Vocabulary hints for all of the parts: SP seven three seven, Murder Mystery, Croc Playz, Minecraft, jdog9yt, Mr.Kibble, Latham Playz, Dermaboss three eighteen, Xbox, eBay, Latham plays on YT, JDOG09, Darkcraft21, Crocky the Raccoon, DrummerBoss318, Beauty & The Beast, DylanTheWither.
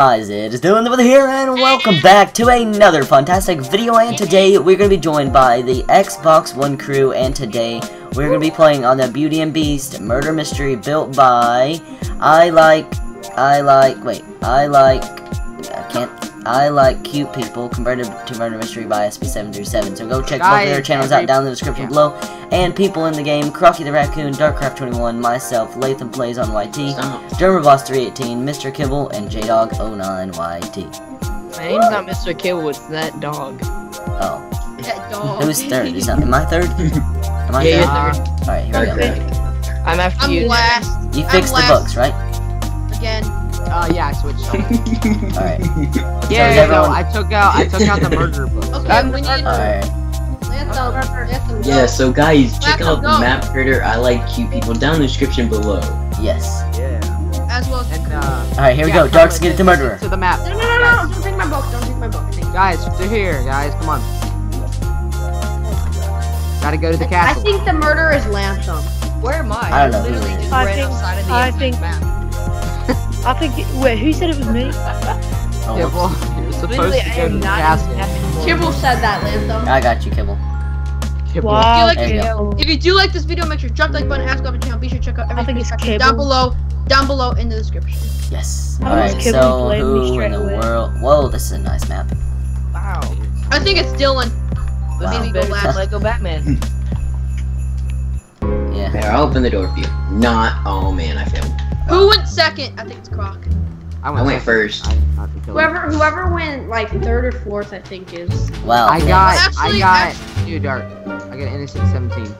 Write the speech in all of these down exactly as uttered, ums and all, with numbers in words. Guys, it is DylanTheWither here, and welcome back to another fantastic video, and today we're going to be joined by the Xbox One crew, and today we're going to be playing on the Beauty and Beast murder mystery built by I like, I like, wait, I like, I can't, I like cute people converted to murder mystery by S P seven three seven, so go check both of their channels out down in the description below, and people in the game, Crocky the Raccoon, Darkcraft twenty-one, myself, Latham Plays on Y T, Dermaboss three eighteen, Mister Kibble, and j dog nine yt. My name's not Mister Kibble, it's that dog. Oh. That dog. Who's third? Is that, am I third? Am I yeah, third? third. Alright, here okay. we go. I'm after I'm you. Last. You fixed I'm the last. bugs, right? Again. Uh, yeah, I switched on. Alright. Yeah, so no, everyone... I took out, I took out the murder bug. Okay, we need Alright. Yeah, so guys, check out the map creator I like cute people down in the description below. Yes. Yeah. As well as and, uh, Alright, here we go. Dark's get the murderer. To the map. No, no, no, no. Don't take my book. Don't take my book. Guys, they're here. Guys, come on. Gotta go to the castle. I think the murderer is Latham. Where am I? I don't know. Literally just right outside of the I think. I think. Wait, who said it was me? Kibble. You're supposed to go to the castle. Kibble said that, Latham. I got you, Kibble. Wow. If, you like video, if you do like this video, make sure to drop the like button, ask about the channel, be sure to check out everything down below, down below in the description. Yes. Alright, so who in the away. world? Whoa, this is a nice map. Wow. I think it's Dylan. Wow. Maybe go last, like go Batman. Yeah. There, I'll open the door for you. Not, oh man, I failed. Who went second? I think it's Croc. I went, I went first. I, I whoever, whoever went like third or fourth, I think is. Wow. I got, actually, I got. Actually, you dark. I got innocent seventeen.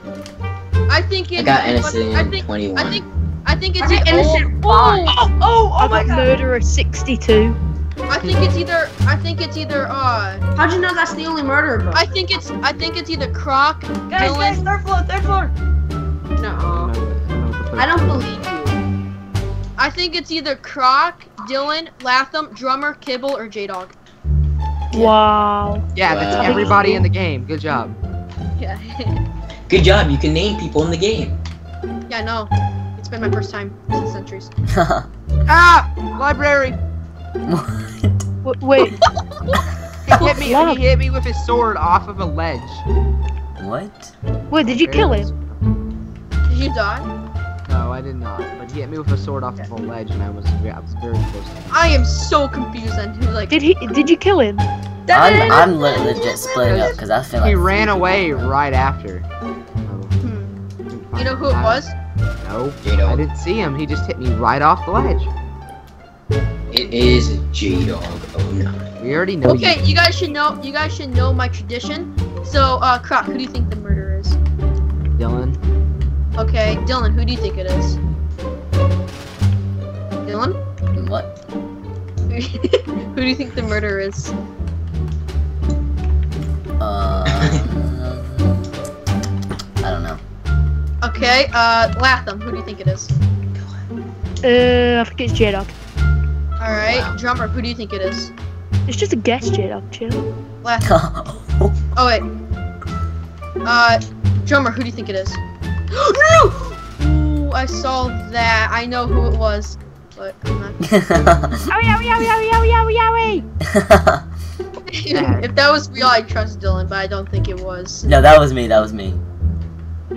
I think it's. I got innocent I think, twenty-one. I think. I think it's. I got innocent five. Oh, oh, oh, I my got God. Murderer sixty-two. I think it's either. I think it's either. Uh. How'd you know that's the only murderer? Bro? I think it's. I think it's either Croc. Guys, guys, third floor, third floor. No. I don't believe you. I think it's either Croc, Dylan, Latham, Drummer, Kibble, or j dog. Wow. Yeah, that's wow. everybody in the game. Good job. Yeah. Good job. You can name people in the game. Yeah, I know. It's been my first time since centuries. Ah! Library! What? Wait. He hit me, yeah. he hit me with his sword off of a ledge. What? Wait, did you there kill was... him? Did you die? No, I did not. But he hit me with a sword off of a ledge, and I was I was very close. To him. I am so confused on who like. Did he? Did you kill him? I'm I'm legit splitting up because I feel like he ran away right after. Hmm. You know who it was? No, I didn't see him. He just hit me right off the ledge. It is j dog nine yt. We already know. Okay, you. you guys should know. You guys should know my tradition. So, uh, Croc, who do you think the murderer is? Dylan. Okay, Dylan, who do you think it is? Dylan? What? Who do you think the murderer is? Uh... I don't know. Okay, uh, Latham, who do you think it is? Uh, I think it's j dog. Alright, wow. Drummer, who do you think it is? It's just a guess, j dog, chill. Latham. Oh, wait. Uh, Drummer, who do you think it is? No! Ooh, I saw that. I know who it was, but I'm not. Owie, owie, owie, owie, owie, owie. If that was real, I'd trust Dylan, but I don't think it was. No, that was me. That was me.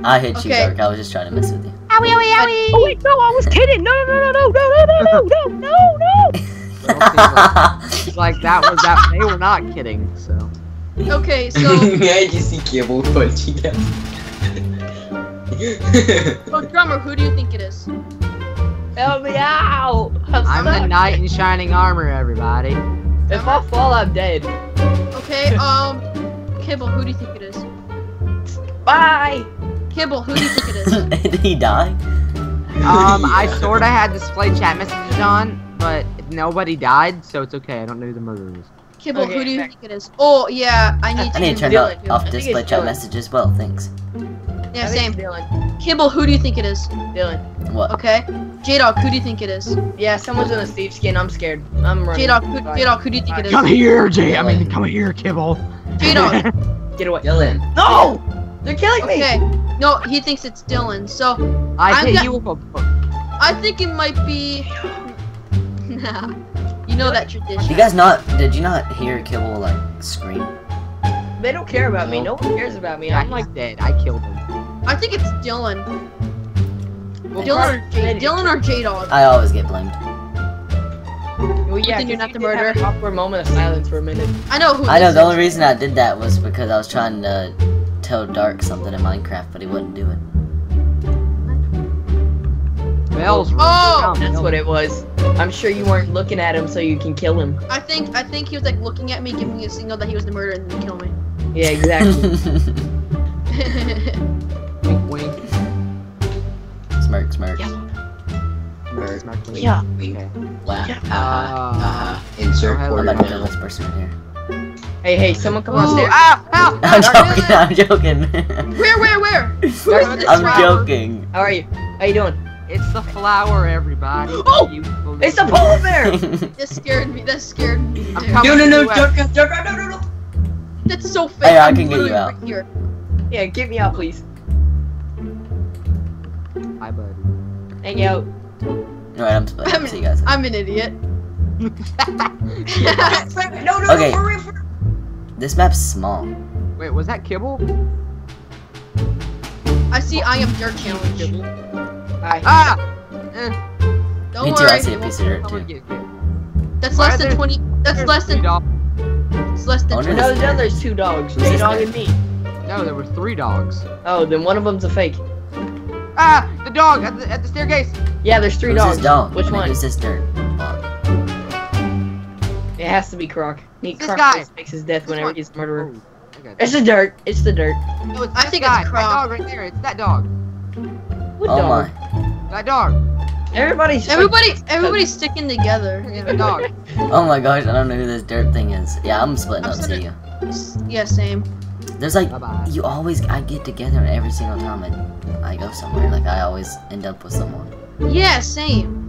I hit okay. you, Dark. I was just trying to mess with you. Owie, owie, owie. Oh wait, no, I was kidding. No, no, no, no, no, no, no, no, no, no, no. It's like that was that. They were not kidding. So. Okay, so. Yeah, you see Kibble punching him. So, Drummer, who do you think it is? Help me out! I'm, I'm the knight in shining armor, everybody. If Drummer? I fall, I'm dead. Okay, um, Kibble, who do you think it is? Bye! Kibble, who do you think it is? Did he die? Um, yeah. I sorta had display chat messages on, but nobody died, so it's okay. I don't know who the murderer is. Kibble, okay, who do you back. think it is? Oh, yeah, I need I to- I need to turn off, it, off display chat message as well, thanks. Yeah, I same. Dylan. Kibble, who do you think it is? Dylan. What? Okay. j dog, who do you think it is? Yeah, someone's in a Steve skin. I'm scared. I'm running. j dog, who, j dog, who do you think it is? Come here, J. I mean, come here, Kibble. j dog. Get away. Dylan. No! They're killing me. Okay. No, he thinks it's Dylan. So I hit you with a book. I think it might be. Nah. You know that tradition. You guys not? Did you not hear Kibble like scream? They don't care about me. No one cares about me. I'm like dead. I killed him. I think it's Dylan. Well, Dylan, J Dylan or J dog. I always get blamed. Well, yeah, you're not you the murderer. Have an awkward moment of silence for a minute. I know who. I know. The only reason I did that was because I was trying to tell Dark something in Minecraft, but he wouldn't do it. Bells. Oh, that's what it was. I'm sure you weren't looking at him so you can kill him. I think. I think he was like looking at me, giving me a signal that he was the murderer and then kill me. Yeah, exactly. Wink, wink. Smirk, smirk. Yeah. Smirk, smirk. Yeah. Wink. Laugh. Yeah. Uh, uh, insert quarter. I'm not the last person in here. Hey, hey, someone come upstairs. Ah, ow, ow, I'm joking, I'm joking. Where, where, where? Who's this I'm round? joking. How are you? How you doing? It's the flower, everybody. Oh! You it's the polar bear! That scared me, that scared me. No, no, no, don't go, don't go, no, no, no. That's so fake. Hey, I can get you out. Here. Yeah, get me out, please. Hi, bud. Hang out. Alright, I'm supposed to see you guys. I'm an idiot. no, no, okay. no, hurry, hurry. This map's small. Wait, was that Kibble? I see I am dirt challenge. Kibble. Hi. Ah! Eh. Don't me worry. too, I see a piece of dirt, too. That's Why less than twenty- That's less than- It's less than two. No, now there's two dogs. J dog and me. No, there were three dogs. Oh, then one of them's a fake. Ah, the dog at the, at the staircase. Yeah, there's three Who's dogs. This dog? Which I mean, one? Who's this dirt? It has to be Croc. He, this Croc guy makes his death this whenever one. he's a murderer. Oh, it's the dirt. It's the dirt. No, it's I think guy. it's Croc. That dog right there. It's that dog. What oh dog? my. That dog. Everybody's everybody, everybody's sticking together. Yeah, the dog. Oh my gosh, I don't know who this dirt thing is. Yeah, I'm splitting I'm up. See you. Yeah, same. There's like Bye -bye. you always. I get together and every single time I, I go somewhere. Like I always end up with someone. Yeah, same.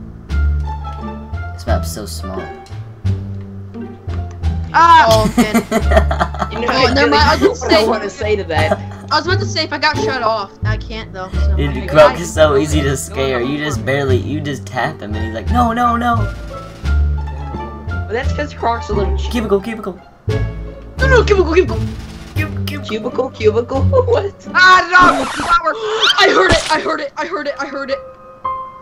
This map's so small. Ah! Oh, man. you know, oh, no, really I was don't want to say to that. I was about to say if I got shut off, I can't though. So Dude, Croc is so easy to scare. You just barely, you just tap him and he's like, no, no, no. But that's because Croc's a little cubicle, cubicle. No, no, cubicle, cubicle, cubicle, cubicle, cubicle. What? Ah, no! Flower. I heard it! I heard it! I heard it! I heard it!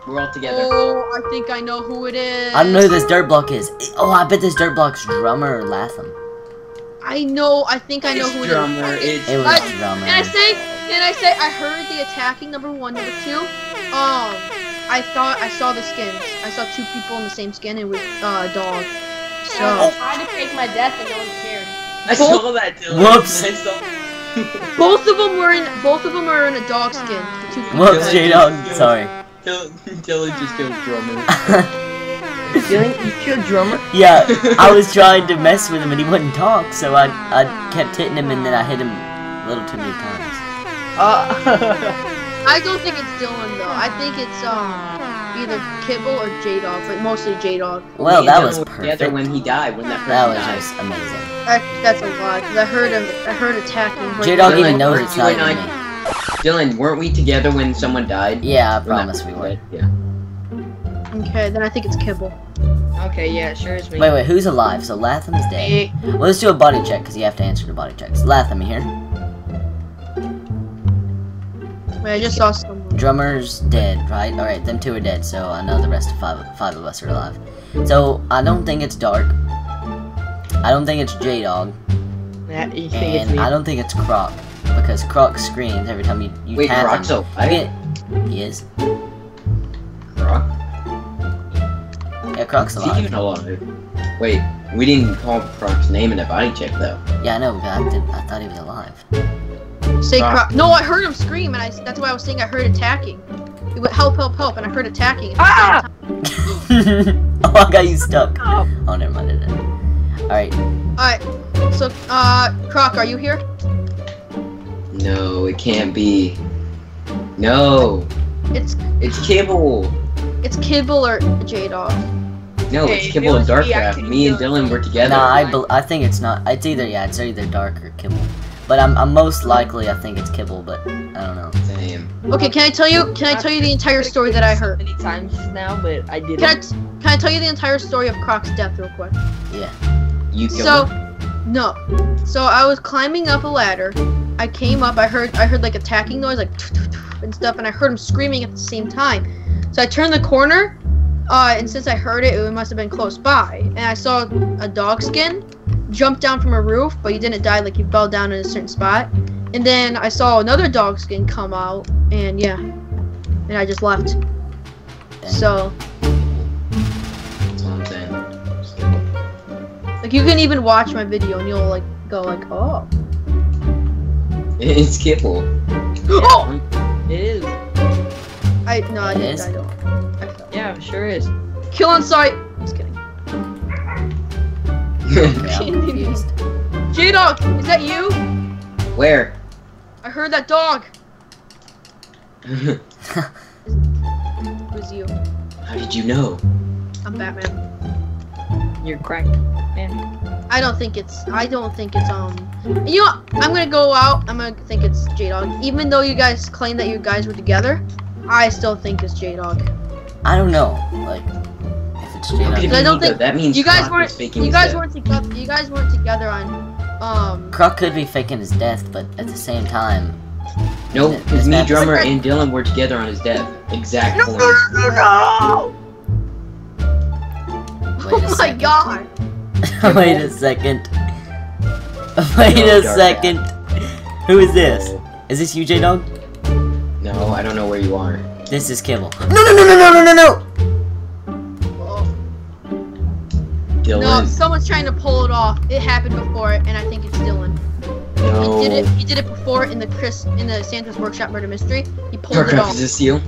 We're all together. Oh, I think I know who it is. I don't know who this dirt block is. Oh, I bet this dirt block's drummer Latham. I know, I think I know it's who drummer, it is. It's it was I, drummer. Can I say, can I say, I heard the attacking, number one, number two. Um, I thought, I saw the skins. I saw two people in the same skin and with uh, a dog. So. Yeah, I tried to fake my death and no one cared. I both, saw that, Dylan. Whoops. both of them were in, both of them are in a dog skin. The two whoops, J dog, sorry. Dylan just killed drummer. Dylan, you killed drummer? Yeah, I was trying to mess with him and he wouldn't talk, so I I kept hitting him and then I hit him a little too many times. Uh, I don't think it's Dylan though. I think it's um either Kibble or J dog, but mostly J dog. Well, that was perfect. The other when he died, when that that was died. just amazing. I, that's a lie, because I heard him. I heard attacking. J dog even knows it's not me. Dylan, weren't we together when someone died? Yeah, I promise we were. Yeah. Okay, then I think it's Kibble. Okay, yeah, it sure is me. Wait, wait, who's alive? So Latham's dead. Well, let's do a body check, because you have to answer the body checks. Latham, you here? Wait, I just saw someone. Drummer's dead, right? Alright, them two are dead, so I know the rest of five, five of us are alive. So, I don't think it's Dark. I don't think it's J dog. Yeah, you think and it's me. I don't think it's Croc, because Croc screams every time you, you Wait, tap Croc's him. Wait, Croc's alive? He is. Croc? Yeah, Croc's alive. He even alive. Wait, we didn't call Croc's name in a body check though. Yeah, I know. I, did, I thought he was alive. Say Croc. Croc. No, I heard him scream, and I, that's why I was saying I heard attacking. It would help, help, help, and I heard attacking. Ah! oh, I got you stuck. Oh, never mind. It. All right. All right. So, uh, Croc, are you here? No, it can't be. No. It's. It's Kibble. It's Kibble or J dog. No, it's hey, Kibble it and Darkcraft. Me, me and Dylan were together. Nah, I, I think it's not. It's either yeah, it's either Dark or Kibble. But I'm, I'm most likely, I think it's Kibble, but I don't know. Same. Okay, can I tell you? Can I tell you the entire story that I heard? Many times now, but I didn't. Can I, t can I tell you the entire story of Croc's death real quick? Yeah. You killed so, him. no. So I was climbing up a ladder. I came up. I heard. I heard like attacking noise, like and stuff, and I heard him screaming at the same time. So I turned the corner, uh, and since I heard it, it must have been close by, and I saw a dog skin. Jumped down from a roof, but he didn't die, like he fell down in a certain spot. And then I saw another dog skin come out, and yeah, and I just left. Dang. So something like you can even watch my video and you'll like go like, oh, it's Kibble. Oh, it is. I no, I didn't. I don't. I fell. Yeah, it sure is. Kill on sight. Just kidding. J-Dog, is that you? Where? I heard that dog. It was you. How did you know? I'm Batman. You're cracked, man. I don't think it's. I don't think it's. Um. You know, I'm gonna go out. I'm gonna think it's J-Dog. Even though you guys claim that you guys were together, I still think it's J-Dog. I don't know. Like. I don't think that means you guys weren't. You guys weren't together. You guys weren't together on. Um. Croc could be faking his death, but at the same time. No, because me, drummer, and Dylan were together on his death. Exactly. No, no, no, no! Oh my god! Wait a second. Wait a second. Who is this? Is this you, J-Dog? No, I don't know where you are. This is Kibble. No, no, no, no, no, no, no, no! Dylan. No, someone's trying to pull it off. It happened before, and I think it's Dylan. No. He did it. He did it before in the Chris in the Santa's Workshop murder mystery. He pulled Darkcraft, it off. Is this you?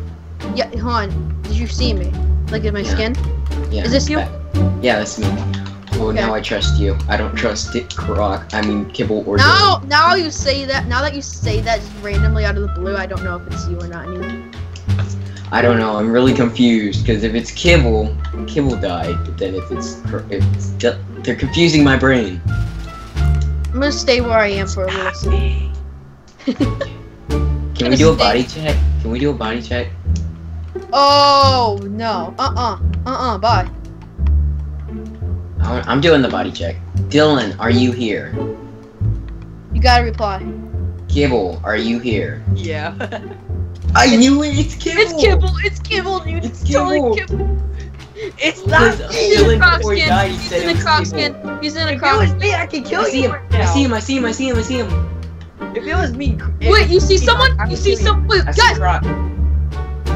Yeah, hold on. Did you see me? Like in my yeah. skin? Yeah. Is this you? Yeah, that's me. Oh, okay. Now I trust you. I don't trust Dick Croc. I mean Kibble or. Now, Dylan. Now you say that. Now that you say that just randomly out of the blue, I don't know if it's you or not anymore. I don't know. I'm really confused because if it's Kibble, Kibble died. But then if it's, if it's they're confusing my brain. I'm gonna stay where I am for a little second. Can we do a body check? Can we do a body check? Oh no! Uh uh. Uh uh. Bye. I'm doing the body check. Dylan, are you here? You gotta reply. Kibble, are you here? Yeah. I knew it. It's Kibble. It's Kibble. It's Kibble, dude. It's, it's Kibble. Totally Kibble. It's not. He's in a croc skin. Died, he He's in a croc skin. He's in a croc skin. If it was me, I could kill I you. See him. I see him. I see him. I see him. I see him. If it was me. Wait, you see someone? You see someone? Wait, guys. I see Croc.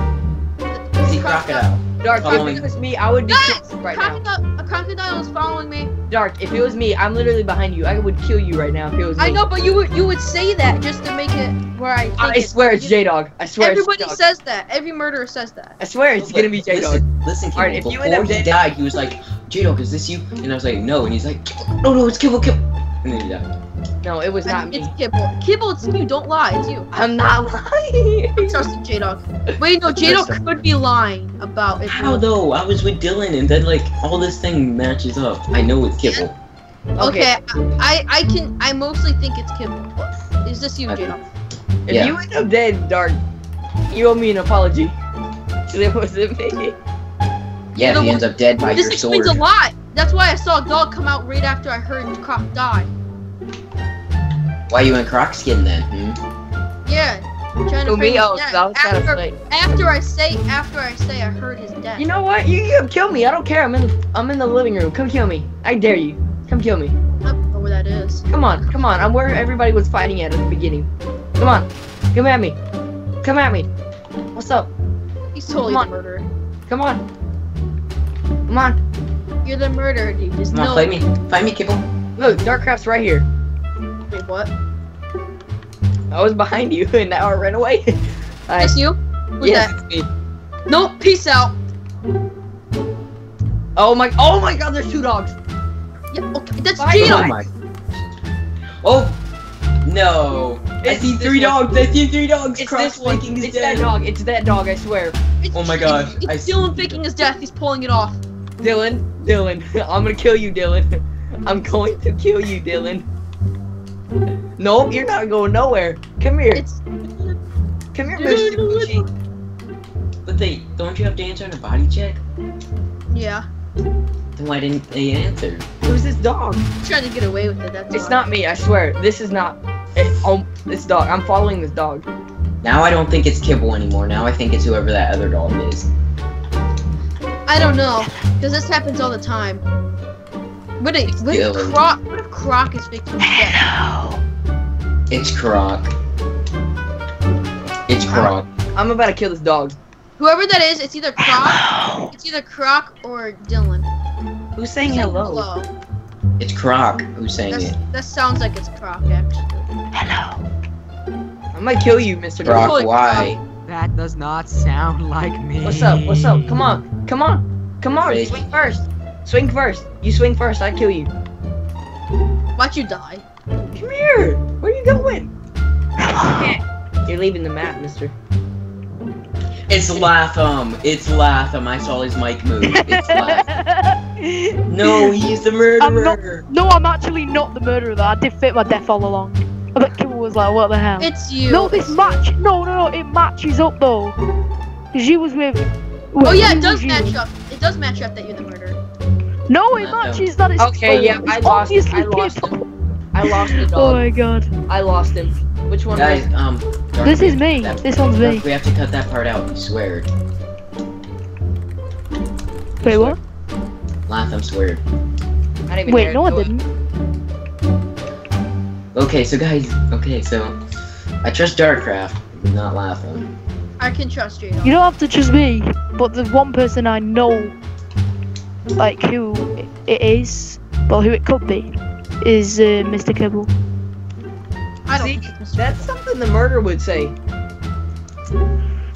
I see Crocodile. Dark, if it was me, I would be killed right now. A crocodile is following me. Dark, if it was me, I'm literally behind you. I would kill you right now if it was me. I know, but you would you would say that just to make it where I think I it's, swear it's J-Dog. I swear Everybody it's Everybody says that. Every murderer says that. I swear it's gonna be J-Dog. Listen, listen Kibble, right, before up, he died, he was like, J-Dog, is this you? And I was like, no. And he's like, no, no, it's Kibble, Kibble. And then he died. No, it was I not me. It's Kibble. Kibble, it's you. Don't lie. It's you. I'm not lying. I trusted J-Dog. Wait, no, J-Dog could be lying about it. How though? I was with Dylan, and then like all this thing matches up. I know it's Kibble. Okay, okay. I I can I mostly think it's Kibble. Is this you, J-Dog? If yeah. you end up dead, Dark, you owe me an apology. It wasn't me. Yeah, if he ends up dead by your sword. This explains a lot. That's why I saw a dog come out right after I heard Croc die. Why are you in Croc skin then? Hmm? Yeah. Trying to me, oh, that was after, after I say, after I say, I heard his death. You know what? You, you kill me. I don't care. I'm in, the, I'm in the living room. Come kill me. I dare you. Come kill me. I don't know where that is. Come on, come on. I'm where everybody was fighting at at the beginning. Come on, come at me. Come at me. What's up? He's totally the murderer. Come on. Come on. You're the murderer, dude. Just come on, fight me. Fight me, Kibble. Look, Darkcraft's right here. Wait, what? I was behind you, and now I ran away. That's you? Who's yes, that? It's me. No, peace out. Oh my! Oh my God! There's two dogs. Yeah, okay, that's J-Dog. Oh no! It's I see three dogs. I see three dogs. It's Cross this one. Faking his it's death. that dog. It's that dog. I swear. It's, oh my gosh! It's, it's Dylan faking his death. He's pulling it off. Dylan, Dylan, I'm gonna kill you, Dylan. I'm going to kill you, Dylan. Nope, you're not going nowhere. Come here. It's... Come here, Mister Gucci. But they don't you have to answer on a body check? Yeah. Then why didn't they answer? It was this dog. He's trying to get away with it. That's it's all. Not me. I swear. This is not. It, oh, this dog. I'm following this dog. Now I don't think it's Kibble anymore. Now I think it's whoever that other dog is. I don't know, because this happens all the time. What if, what if Croc? What if Croc is making death? It's Croc. It's Croc. I'm about to kill this dog. Whoever that is, it's either Croc. Hello. It's either Croc or Dylan. Who's saying hello? hello? It's Croc. Who's saying That's, it? That sounds like it's Croc, actually. Hello. I'm gonna kill you, Mister Croc. Why? Croc. That does not sound like me. What's up? What's up? Come on. Come on. Come on. Fake. Swing first. Swing first. You swing first. I kill you. Watch you die. Come here. Where are you going? You're leaving the map, mister. It's Latham. It's Latham. I saw his mic move. It's Latham. No, he's the murderer. I'm not, no, I'm actually not the murderer though. I did fake my death all along. I bet Kibble was like, what the hell? It's you. No, this match. No, no, no. It matches up though. Cause you was with. Oh yeah, it does match up. It does match up that you're the murderer. No, it matches that it's. Okay, yeah, I lost. I lost him. I lost the dog. Oh my god. I lost him. Which one? Guys, um. This is me. This one's me. We have to cut that part out. I swear. Wait, what? Latham sweared. Wait, no, I didn't. Okay, so guys, okay, so I trust Darkcraft, but not Latham. I can trust you. You don't have to trust me, but there's one person I know, like who it is, but who it could be, is uh, Mister Kibble. I don't See, think it's Mister that's Kibble. Something the murderer would say.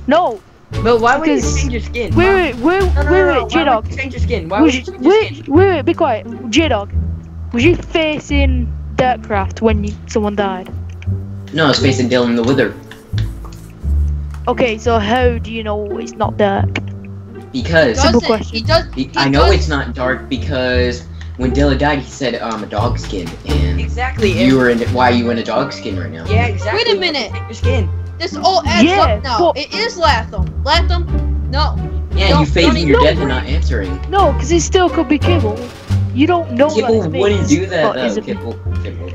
No. But why would you change your skin? Wait, wait, wait, no, no, wait, no, no, wait, no, no. J-Dog. Change your skin. Why would you change your skin? Wait, wait, be quiet. J-Dog, was you facing Darkcraft when you, someone died? No, it's based in DylanTheWither. Okay, so how do you know it's not dark? Because simple question. He does, he I know does. It's not dark because when Dylan died, he said um a dog skin, and exactly you were in why are you in a dog skin right now? Yeah, exactly. Wait a minute. Your skin. This all adds yeah, up now. But it is Latham. Latham. No. Yeah, you facing your death and not answering. No, because it still could be Kibble. You don't know Kibble that wouldn't do that though. Kibble, Kibble.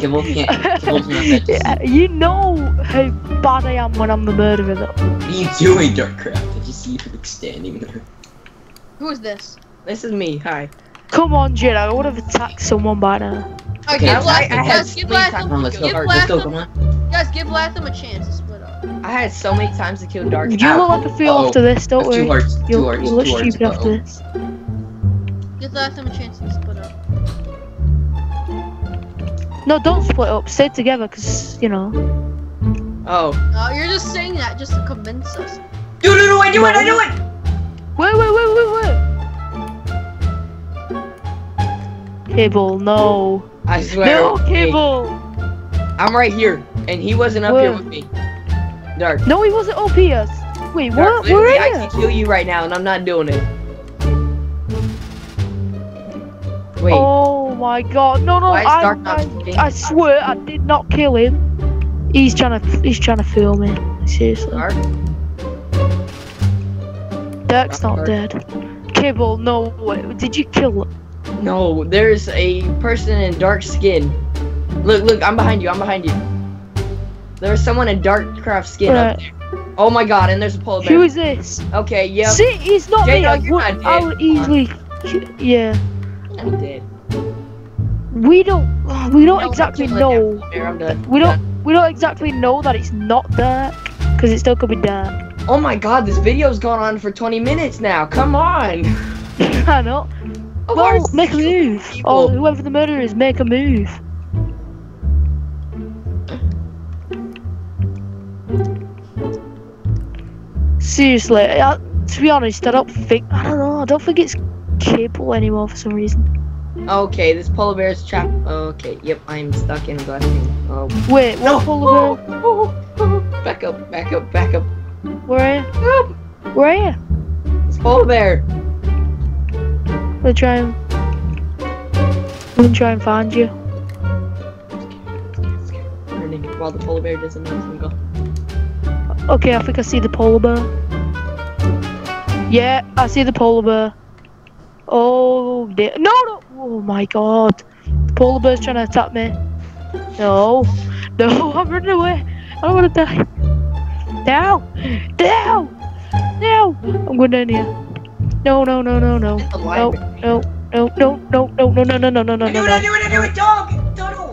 Kibble can't. Kibble's not that. You know how bad I am when I'm the murderer though. What are you doing, Darkcraft? I just see you standing there. Who is this? This is me. Hi. Come on, Jed. I would have attacked someone by now. Okay, okay I, I, I guys, give Latham. Come on, let's go. Hard. Let's go. Come on. Guys, give Latham a chance to split up. I had so many times to kill Darkcraft. You will have to feel after this, don't worry. You'll look stupid after this. Give Latham a chance to split up. No, don't split up. Stay together, cause you know. Oh. No, you're just saying that just to convince us. Dude, no, no, I do it, I do it. Wait, wait, wait, wait, wait. Kibble, no. I swear. No, Kibble. I'm right here, and he wasn't up wait. here with me. Dark. No, he wasn't up here. Wait, Dark, what? Where are you? I can kill you right now, and I'm not doing it. Wait. Oh my god! No, no! I, I, I swear I did not kill him. He's trying to, he's trying to fool me. Seriously. Dark? Dirk's not, not Dark. dead. Kibble, no! Wait, did you kill him? No, there's a person in dark skin. Look, look! I'm behind you. I'm behind you. There's someone in Darkcraft skin right up there. Oh my god! And there's a polar bear. Who is this? Okay, yeah. See, he's not me. I would, I'll easily. Yeah. I'm dead. We don't. We don't no, exactly know. Down, we don't. Done. We don't exactly know that it's not dark, because it still could be dark. Oh my god, this video's gone on for twenty minutes now. Come on. I know. Oh, well, make a move. People. Oh, whoever the murderer is, make a move. Seriously, I, to be honest, I don't think. I don't know. I don't think it's Kibble anymore for some reason. Okay, this polar bear is trapped. Okay, yep, I'm stuck in a glass thing. Oh. Wait, what no. polar bear? Oh, oh, oh. Back up, back up, back up. Where are you? Oh. Where are you? It's polar bear. We'll try and... We'll try and find you. running while the polar bear doesn't know I'm gone. Okay, I think I see the polar bear. Yeah, I see the polar bear. Oh, dear. No, no. Oh, my God. The polar bear's trying to attack me. No. No, I'm running away. I don't want to die. No. No. No. I'm going down here. No, no, no, no, no. No, no, no, no, no, no, no, no, no, no, no, no, no. I knew it, I knew it, I knew it, dog. Tunnel.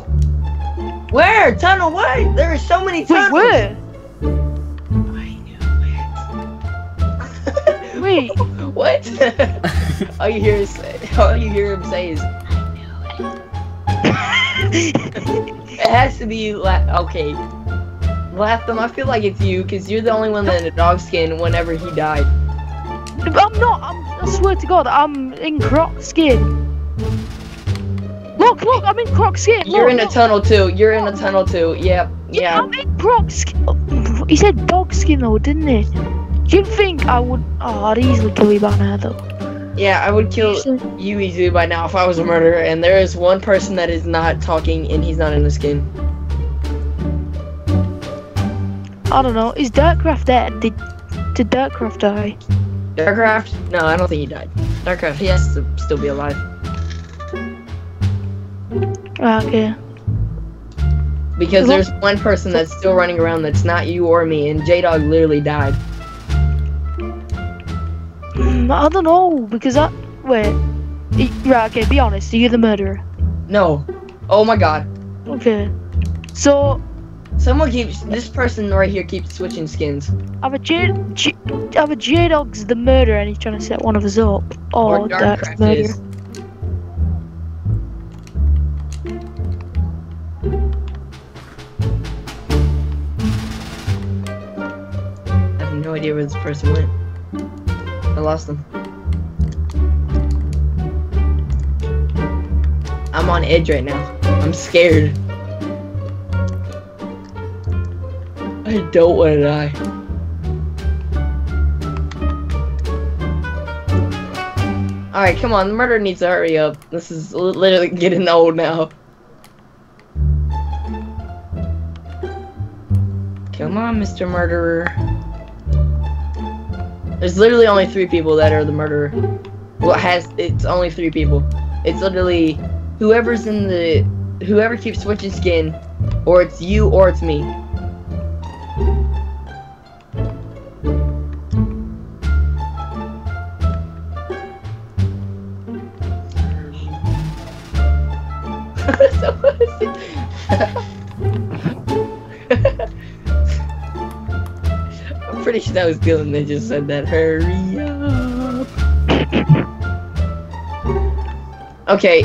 Where? Tunnel, where? There are so many tunnels. Wait, where? I knew it. Wait. What? all you hear is, all you hear him say is, I knew it. It has to be, la okay. Latham, I feel like it's you, because you're the only one that in a dog skin whenever he died. I'm not, I'm, I swear to God, I'm in croc skin. Look, look, I'm in croc skin. Look, you're in look. a tunnel too, you're in a tunnel too, yep, yeah. Yeah, I'm in croc skin. He said dog skin though, didn't he? You'd think I would, oh, I'd easily kill you by now though. Yeah, I would kill easily. you easily by now if I was a murderer, and there is one person that is not talking and he's not in the skin. I don't know, is Darkcraft dead? Did, did Darkcraft die? Darkcraft? No, I don't think he died. Darkcraft, he has to still be alive. Okay. Because there's one person that's still running around that's not you or me, and jdog literally died. I don't know, because I... Wait. Right, okay, be honest. Are you the murderer? No. Oh my God. Okay. So... Someone keeps, this person right here keeps switching skins. Have a jdog's the murderer and he's trying to set one of us up. Oh, that's murder. Is. I have no idea where this person went. I lost them. I'm on edge right now. I'm scared. I don't want to die. Alright, come on. The murderer needs to hurry up. This is literally getting old now. Come on, Mister Murderer. There's literally only three people that are the murderer. Well, it has, it's only three people. It's literally whoever's in the... Whoever keeps switching skin, or it's you or it's me. I'm pretty sure that was Dylan that just said that. Hurry up. Okay.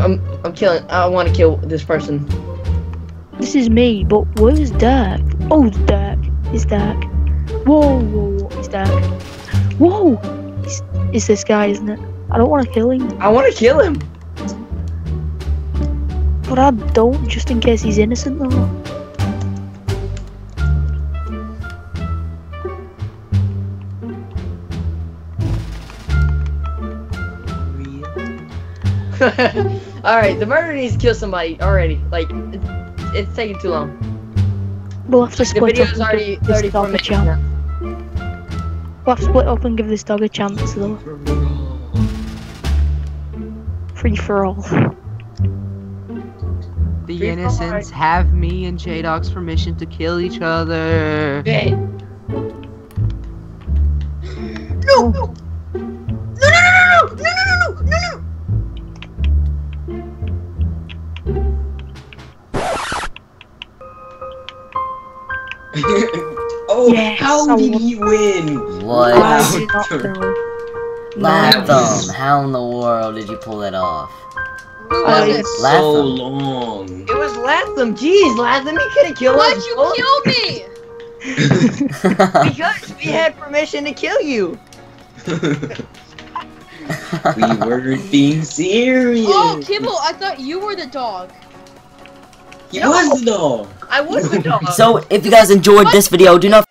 I'm I'm killing. I want to kill this person. This is me, but where's Dirk? Oh, Dirk. It's Dirk. Whoa, whoa, it's Dirk. Whoa. It's, it's this guy, isn't it? I don't want to kill him. I want to kill him. But I don't, just in case he's innocent though. Alright, the murderer needs to kill somebody already. Like, it's, it's taking too long. We'll have to split the video's up already thirty-four minutes now. We'll have to split up and give this dog a chance though. Free for all. The Free innocents have me and jdog's permission to kill each other. Hey. No, no, no, no, no, no, no, no, no, no. Oh, yes, how I did won. you win? What? Wow. Latham, how in the world did you pull that off? That was so long. It was Latham. Jeez, Latham, you could have killed us. Why'd you kill me? Because we had permission to kill you. We were being serious. Oh, Kibble, I thought you were the dog. He no. was the dog. I was the dog. So, if you guys enjoyed this video, do not